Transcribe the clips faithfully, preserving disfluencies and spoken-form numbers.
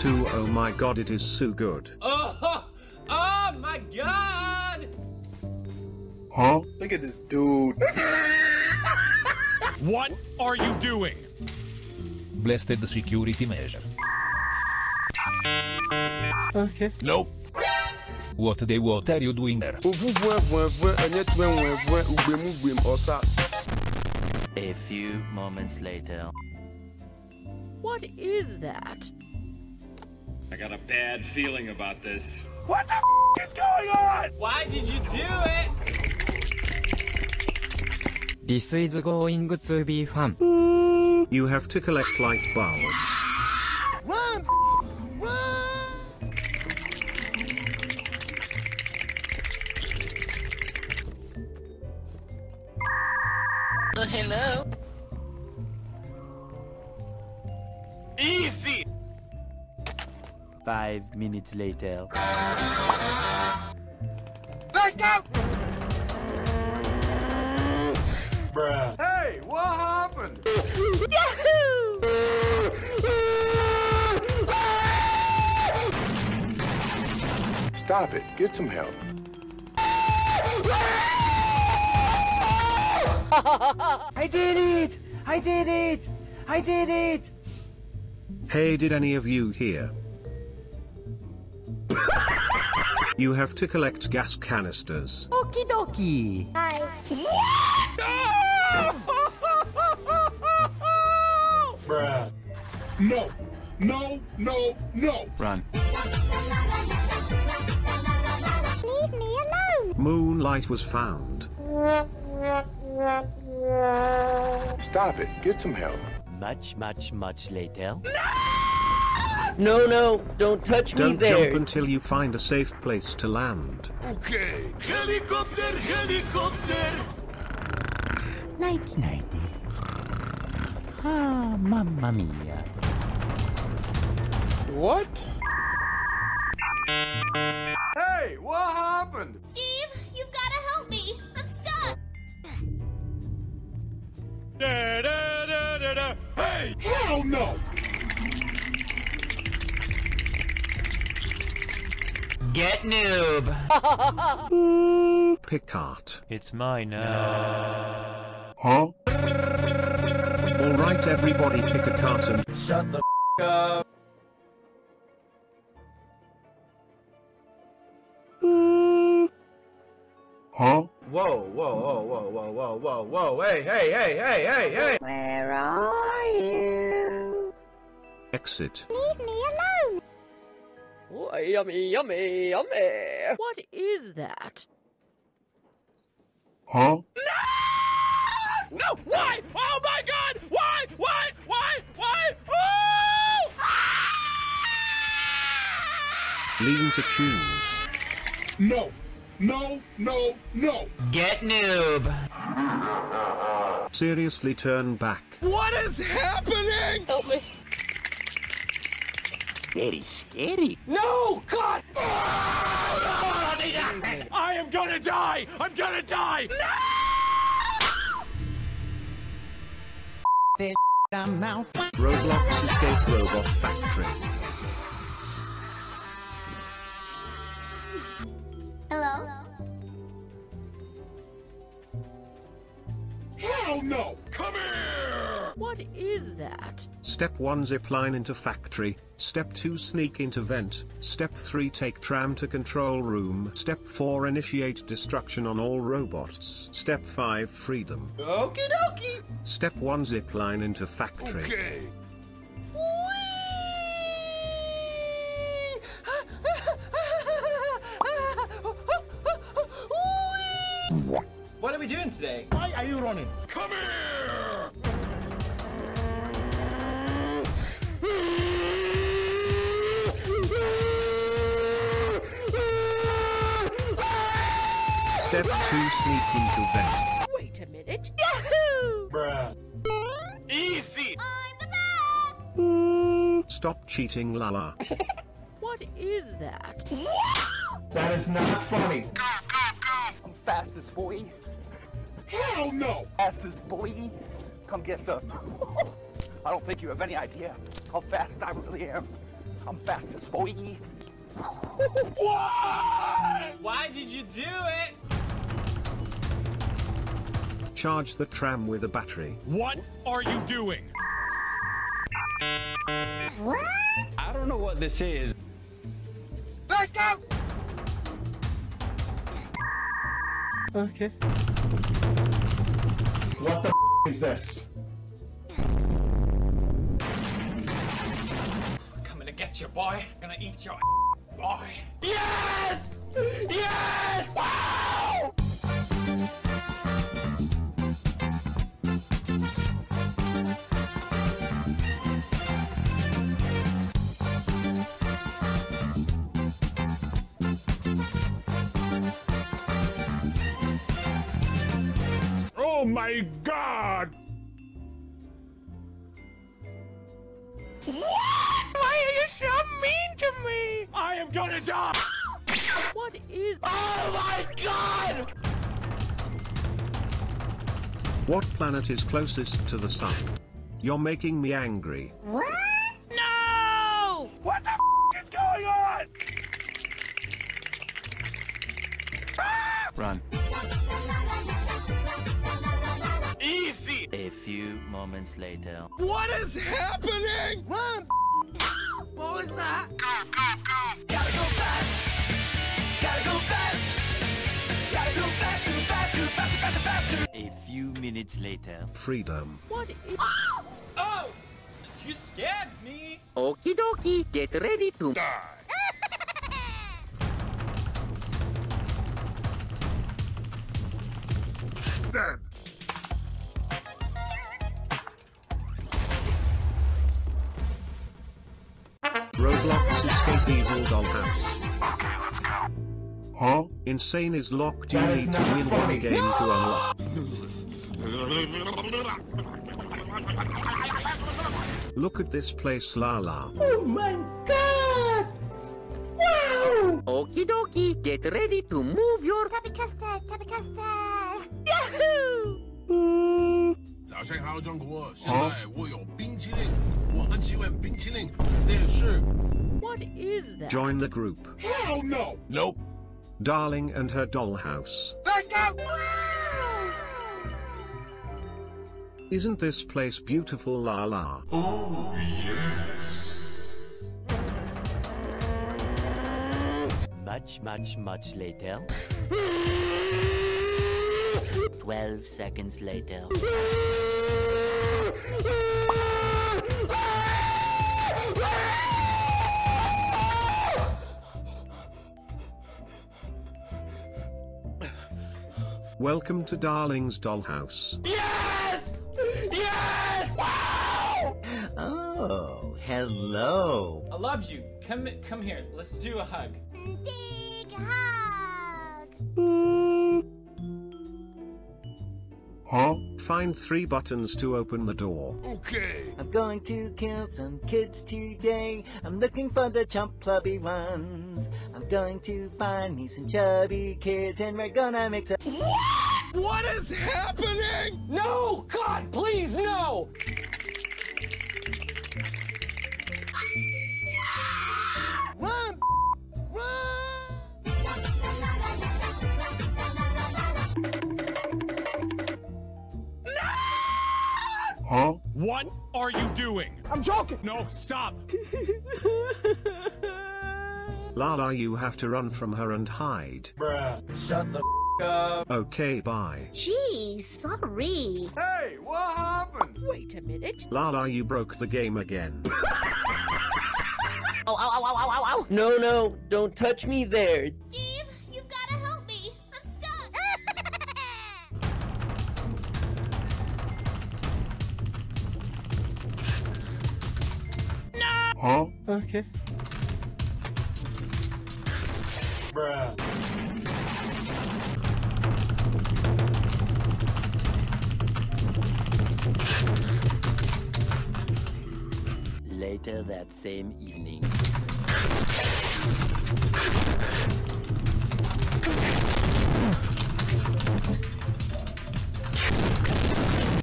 too. Oh my god, it is so good. Oh, oh my god! Huh? Look at this dude. What are you doing? Blasted the security measure. Okay. Nope. What they what are you doing there? A few moments later. What is that? I got a bad feeling about this. What the f is going on? Why did you do it? This is going to be fun. You have to collect light bulbs. Run! Run! Hello? Easy! Five minutes later. Let's go! Bruh. Hey, what happened? Yahoo! Stop it. Get some help. I did it! I did it! I did it! Hey, did any of you hear? You have to collect gas canisters. Okie dokie. Hi. Bruh. No, no, no, no. Run. Leave me alone. Moonlight was found. Stop it. Get some help. Much, much, much later. No, no, no, don't touch don't me there. Don't jump until you find a safe place to land. Okay. Helicopter, helicopter. nighty nighty. Ah, mamma mia. What? Hey, what happened? Steve, you've got to help me. I'm stuck. Da, da, da, da, da. Hey! Hell no! Get noob. Picard. It's mine now. Huh? Alright, everybody pick a carton. Shut the f up. Huh? Whoa, whoa, whoa, whoa, whoa, whoa, whoa, whoa, hey, hey, hey, hey, hey, hey! Where are you? Exit. Leave me alone! Oh, yummy, yummy, yummy! What is that? Huh? No! No! Why? Oh my god! Why? Why? Why? Why? Oh! Ah! Lean to choose. No! No, no, no! Get noob! Seriously, turn back. What is happening? Help me. Scary, scary. No, God! Oh, no, no, no, no. I am gonna die! I'm gonna die! No! This I'm out. Roblox Escape Robot Factory. Hello? Hell no! Come here! What is that? Step one, zipline into factory. Step two, sneak into vent. Step three, take tram to control room. Step four, initiate destruction on all robots. Step five, freedom. Okie dokie! Step one, zipline into factory. Okay. What are we doing today? Why are you running? Come here! Step two, sneak into vent. Wait a minute. Yahoo! Bruh. Easy! I'm the best! Stop cheating, Lala. What is that? That is not funny. Go, go, go! I'm fastest boy. Hell no! Fastest boy, come get some. I don't think you have any idea how fast I really am. I'm fastest, boy. Why? Why did you do it? Charge the tram with a battery. What are you doing? What? I don't know what this is. Let's go! Okay. What the f is this? Coming to get you, boy. Gonna eat your ass, boy. Yes! Yes! Wow! Oh my God! What? Why are you so mean to me? I am gonna die! What is... Oh my God! What planet is closest to the sun? You're making me angry. What? No! What the f*** is going on? Ah! Run. Easy! A few moments later. What is happening? Run! What was that? Gotta go fast! Gotta go fast! Gotta go fast, too fast, too fast, too fast, too fast, too fast! A few minutes later. Freedom. What is... Oh! You scared me! Okie dokie, get ready to die! Dead! Roblox escape evil dollhouse. Okay, let's go. Huh? Insane is locked. You need to win one game no! to unlock. Look at this place, Lala. Oh my God! Wow! Okie dokie, get ready to move your tappy custard, tappy custard. Yahoo! Mm. Huh? What is that? Join the group. Hell no! Nope. Darling and her dollhouse. Let's go! Wow. Isn't this place beautiful, Lala? Oh, yes. Much, much, much later. Twelve seconds later. Welcome to Darling's dollhouse. Yes! Yes! Wow! Oh, hello. I love you. Come come here. Let's do a hug. Big hug. Mm. Huh? Find three buttons to open the door. Okay. I'm going to kill some kids today. I'm looking for the chump clubby ones. I'm going to find me some chubby kids and we're gonna make some- What? What is happening? No! God, please, no! Run! Huh? What are you doing? I'm joking! No, stop! Lala, you have to run from her and hide. Bruh, shut the f up. Okay, bye. Gee, sorry. Hey, what happened? Wait a minute. Lala, you broke the game again. Ow, ow, ow, ow, ow, ow! No, no, don't touch me there. Steve, you've gotta help me. I'm stuck. Huh? Okay. Bruh. Later that same evening.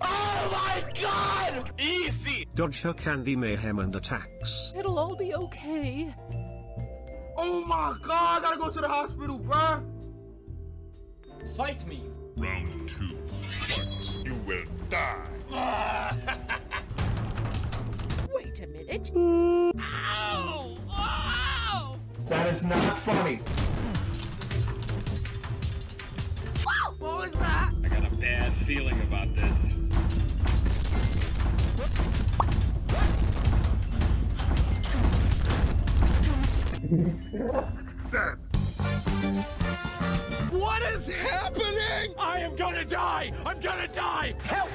Oh my God! Easy! Dodge her candy mayhem and attacks. It'll all be okay. Oh my god, I gotta go to the hospital, bruh! Fight me! Round two. Fight. You will die! Wait a minute. Ow! Ow! That is not funny. Whoa! What was that? I got a bad feeling about this. What is happening? I am gonna die! I'm gonna die! Help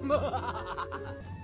me!